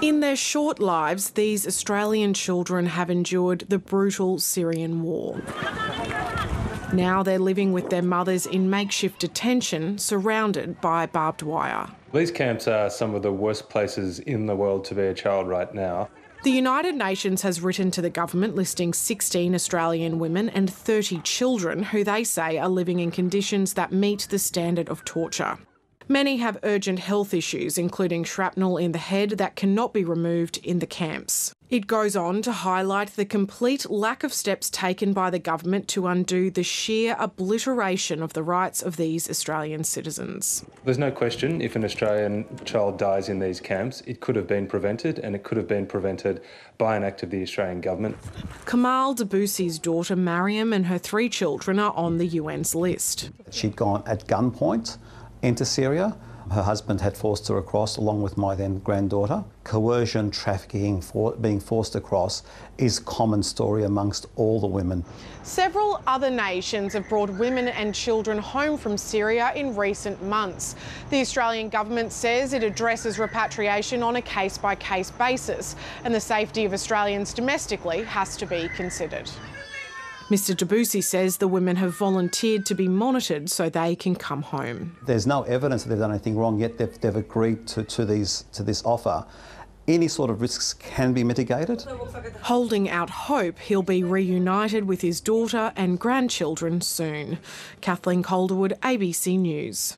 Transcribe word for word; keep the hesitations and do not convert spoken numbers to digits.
In their short lives, these Australian children have endured the brutal Syrian war. Now they're living with their mothers in makeshift detention, surrounded by barbed wire. These camps are some of the worst places in the world to be a child right now. The United Nations has written to the government listing sixteen Australian women and thirty children who they say are living in conditions that meet the standard of torture. Many have urgent health issues, including shrapnel in the head that cannot be removed in the camps. It goes on to highlight the complete lack of steps taken by the government to undo the sheer obliteration of the rights of these Australian citizens. There's no question if an Australian child dies in these camps, it could have been prevented, and it could have been prevented by an act of the Australian government. Kamal Dabusi's daughter Mariam and her three children are on the U N's list. She'd gone at gunpoint into Syria. Her husband had forced her across, along with my then granddaughter. Coercion, trafficking, for being forced across is a common story amongst all the women. Several other nations have brought women and children home from Syria in recent months. The Australian government says it addresses repatriation on a case-by-case basis, and the safety of Australians domestically has to be considered. Mr Dabusi says the women have volunteered to be monitored so they can come home. There's no evidence that they've done anything wrong, yet they've, they've agreed to, to, these, to this offer. Any sort of risks can be mitigated. Holding out hope he'll be reunited with his daughter and grandchildren soon. Kathleen Calderwood, A B C News.